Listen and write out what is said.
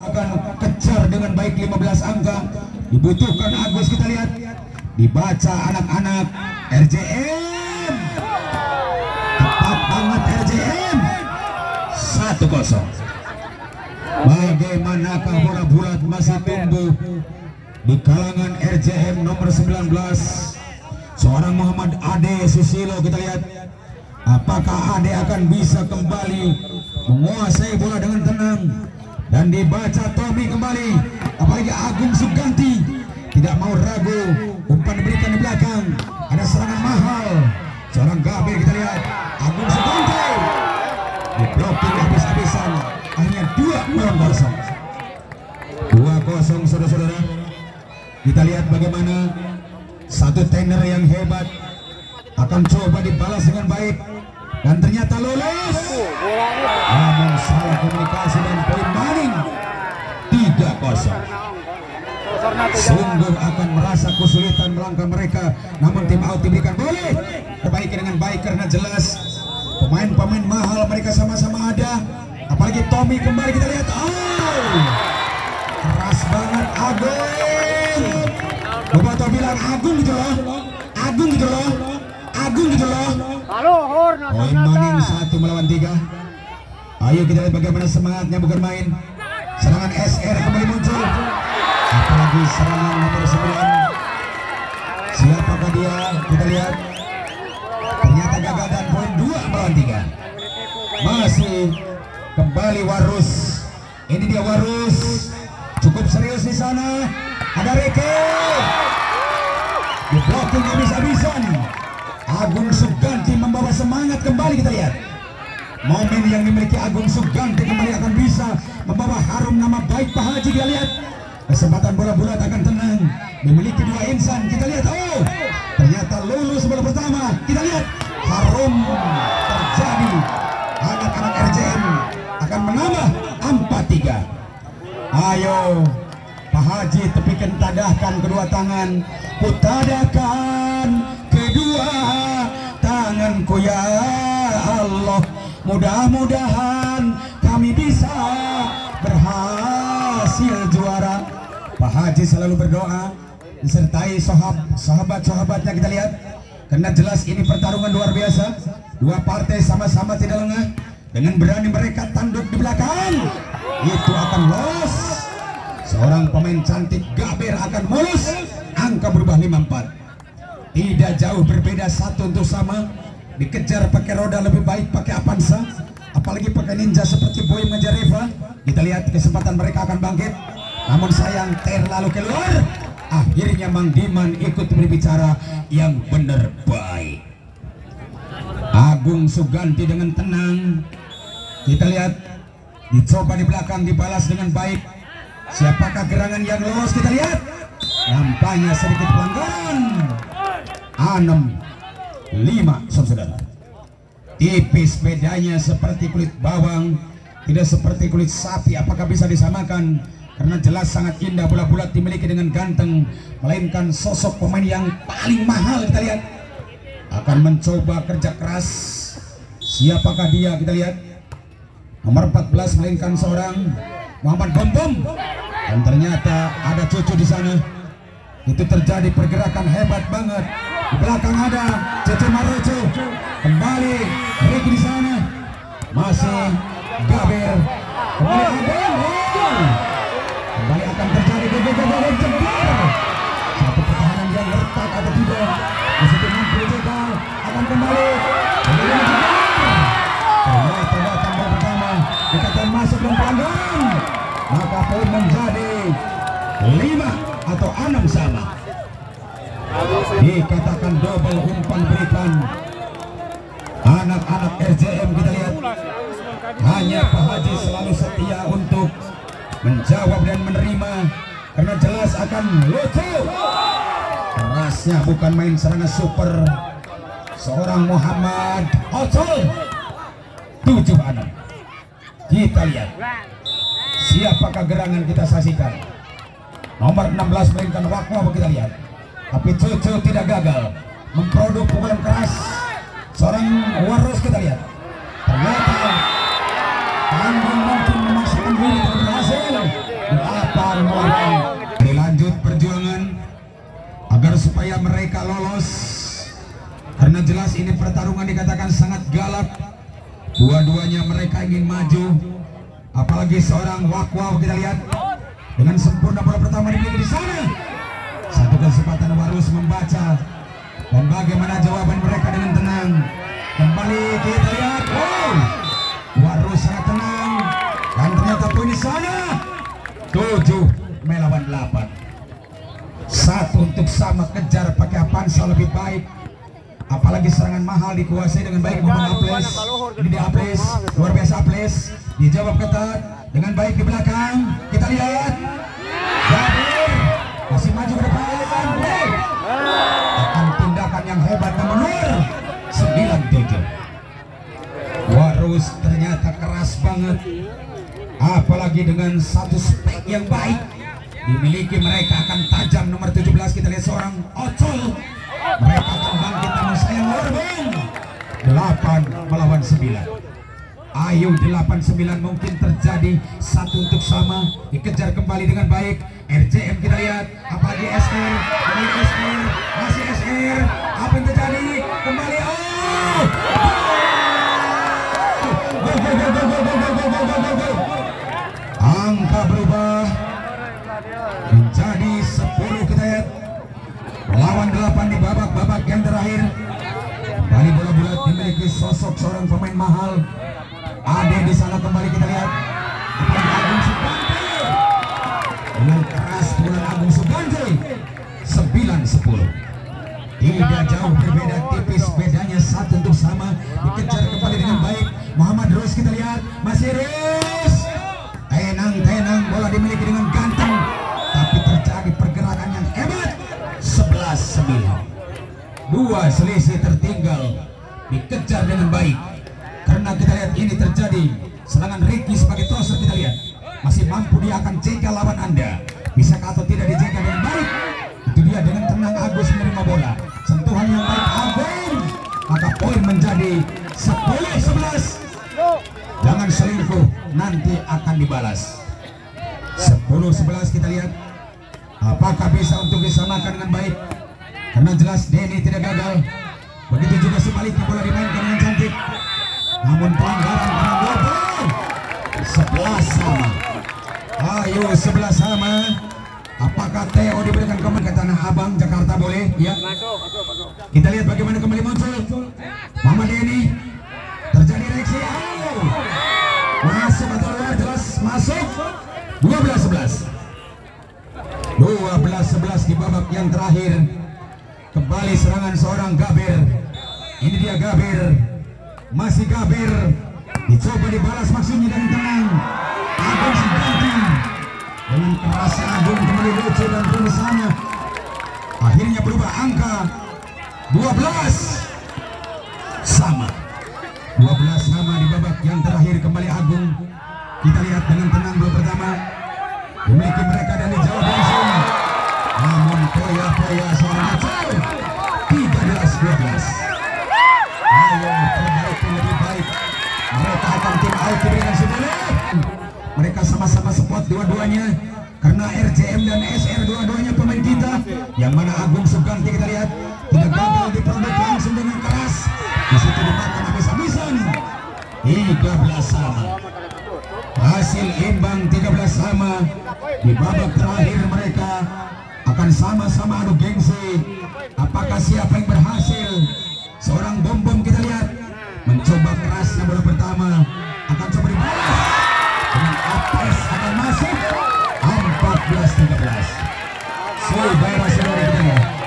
akan kejar dengan baik 15 angka. Dibutuhkan Agus, kita lihat. Dibaca anak-anak RJM. Tepat banget RJM. 1-0. Bagaimanakah bola bulat masih tumbuh di kalangan RJM nomor 19. Seorang Muhammad Ade Susilo, kita lihat. Apakah Ade akan bisa kembali menguasai bola dengan tenang? Dan dibaca Tommy kembali, apalagi Agung Seganti tidak mau ragu, umpan diberikan di belakang, ada serangan mahal seorang Gabir, kita lihat Agung Seganti diblokir habis-habisan, hanya 2-0. 2-0 saudara-saudara. Kita lihat bagaimana satu tenor yang hebat akan coba dibalas dengan baik dan ternyata lolos, namun salah komunikasi dan poin maling. 3-0. Sungguh akan merasa kesulitan melangkah mereka, namun tim out diberikan boleh perbaiki dengan baik karena jelas pemain-pemain mahal mereka sama-sama ada, apalagi Tommy kembali, kita lihat, keras banget Agung. Bapak bilang Agung gitu loh, Agung gitu loh, Agung gitu loh. Poin maning 1-3. Ayo kita lihat bagaimana semangatnya bermain. Serangan SR kembali muncul, apalagi serangan nomor 9. Siapakah dia? Kita lihat. Ternyata gagal dan poin 2-3. Masih kembali Warus. Ini dia Warus. Cukup serius di sana. Ada Ricky. Diblokir habis-habisan. Agung Seganti membawa semangat kembali, kita lihat. Momen yang dimiliki Agung Seganti kembali akan bisa membawa harum nama baik Pak Haji, kita lihat. Kesempatan bola bulat akan tenang dimiliki dua insan, kita lihat. Ternyata lulus bola pertama, kita lihat. Harum terjadi, anak-anak RJM akan menambah 4-3. Ayo Pak Haji tepikan, tadahkan kedua tangan, kutadahkan kedua tanganku ya Allah, mudah-mudahan kami bisa berhasil juara. Pak Haji selalu berdoa disertai sahabat-sahabatnya, kita lihat, karena jelas ini pertarungan luar biasa, dua partai sama-sama tidak lengah, dengan berani mereka tanduk di belakang itu akan los. Seorang pemain cantik Gabir akan mulus, angka berubah 5-4. Tidak jauh berbeda, 1 untuk sama. Dikejar pakai roda lebih baik pakai Avanza, apalagi pakai Ninja seperti Boy mengejar Reva. Kita lihat kesempatan mereka akan bangkit, namun sayang terlalu keluar. Akhirnya Mang Diman ikut berbicara yang benar baik. Agung Seganti dengan tenang, kita lihat, dicoba di belakang, dibalas dengan baik. Siapakah gerangan yang lolos, kita lihat. Nampaknya sedikit pelanggaran. 6-5 saudara. Tipis bedanya, seperti kulit bawang, tidak seperti kulit sapi. Apakah bisa disamakan? Karena jelas sangat indah bola bulat dimiliki dengan ganteng, melainkan sosok pemain yang paling mahal, kita lihat. Akan mencoba kerja keras. Siapakah dia, kita lihat. Nomor 14 melainkan seorang Muhammad Bombom. Dan ternyata ada Cucu di sana. Itu terjadi pergerakan hebat banget. Di belakang ada Cucu Maroto, kembali Ricky di sana, masih Gabir, kembali Agung, kembali akan terjadi gol cepat. Satu pertahanan yang retak atau tidak, disitu muncul jegal, akan kembali ternyata datang bola pertama, dikatakan masuk dan pelanggaran, maka poin menjadi 5 atau 6 sama. Dikatakan double umpan berikan anak-anak RJM, kita lihat. Hanya Pak Haji selalu setia untuk menjawab dan menerima, karena jelas akan lucu kerasnya, bukan main serangan super. Seorang Muhammad Otul 7-6. Kita lihat siapakah gerangan, kita saksikan. Nomor 16 melainkan Wak Waw, kita lihat. Tapi Cucu tidak gagal memproduk pukulan keras. Seorang Warus, kita lihat. Ternyata tanggung mungkin memaksakan diri dan berhasil. sehingga mereka lolos. Karena jelas ini pertarungan dikatakan sangat galak. Dua-duanya mereka ingin maju. Apalagi seorang Wak Waw, kita lihat dengan sempurna pada pertama di sana. Satu kesempatan Warus membaca dan bagaimana jawaban mereka dengan tenang. Kembali kita lihat, wow, Warus sangat tenang dan ternyata poin sana 7 melawan 8. Satu untuk sama, kejar pakai pansa lebih baik. Apalagi serangan mahal dikuasai dengan baik Muhammad Aples. Di Aples, luar biasa Aples. Dijawab ketat dengan baik di belakang. Kita lihat Gabir masih maju ke depan. Akan tindakan yang hebat nomor 97. Warus ternyata keras banget. Apalagi dengan satu spek yang baik dimiliki mereka, akan tajam nomor 17. Kita lihat seorang Otul. Mereka akan bangkit, namun sayang Warung 8 melawan 9. Ayo 8-9 mungkin terjadi. Satu untuk sama, dikejar kembali dengan baik RJM. Kita lihat apalagi SR, kembali SR, masih SR. Apa yang terjadi? Kembali angka berubah menjadi 10. Kita lihat lawan 8 di babak-babak yang terakhir. Kembali bola bulat dimiliki sosok seorang pemain mahal. Ada di sana, kembali kita lihat Agung Seganti dengan keras bulan Agung Seganti 9-10. Tidak jauh berbeda, tipis bedanya. Satu untuk sama, dikejar kembali dengan baik Muhammad Ruis. Kita lihat masih Ruis. Tenang, bola dimiliki dengan ganteng, tapi terjadi pergerakan yang hebat. 11-9, dua selisih tertinggal, dikejar dengan baik. Karena kita lihat ini terjadi serangan Ricky sebagai crosser. Kita lihat masih mampu, dia akan jengkel lawan anda. Bisa atau tidak dijengkel dengan baik. Itu dia, dengan tenang Agus menerima bola, sentuhan yang baik Agung, maka poin menjadi 10-11. Jangan selingkuh, nanti akan dibalas. 10-11 kita lihat. Apakah bisa untuk disamakan dengan baik? Karena jelas Denny tidak gagal. Begitu juga sebaliknya, bola dimainkan dengan cantik. Namun pelanggaran karena global. 11 sama. Ayo 11 sama. Apakah Theo diberikan kembali ke Tanah Abang Jakarta, boleh? Ya. Kita lihat bagaimana kembali muncul Mama Denny. Terjadi reaksi. Ayo. Masuk atau luar, jelas masuk. 12-11 di babak yang terakhir. Kembali serangan seorang Gabir. Ini dia Gabir. Masih Gabir. Dicoba dibalas maksudnya dari tenang Agung Seganti. Dengan kerasnya Agung kembali lucu dan berusaha. Akhirnya berubah angka 12 sama. 12 sama di babak yang terakhir. Kembali Agung. Kita lihat dengan tenang gol pertama memiliki mereka dan dijawab langsung. Namun poya-poya seorang Acau 13-12. Ayo perbaiki lebih baik. Mereka akan tim out dengan sendiri. Mereka sama-sama spot dua-duanya. Karena RJM dan SR dua-duanya pemain kita. Yang mana Agung Seganti kita lihat tidak gagal diperoleh langsung dengan keras. Disitu dimakan habis-habisan. 13 sama. Hasil imbang 13 sama. Di babak terakhir mereka akan sama-sama adu gengsi. Apakah siapa yang berhasil? Seorang Bombom kita lihat mencoba kerasnya bola pertama, akan coba dibalas dengan atas, akan masuk. 14-13. Saudara-saudara kita lihat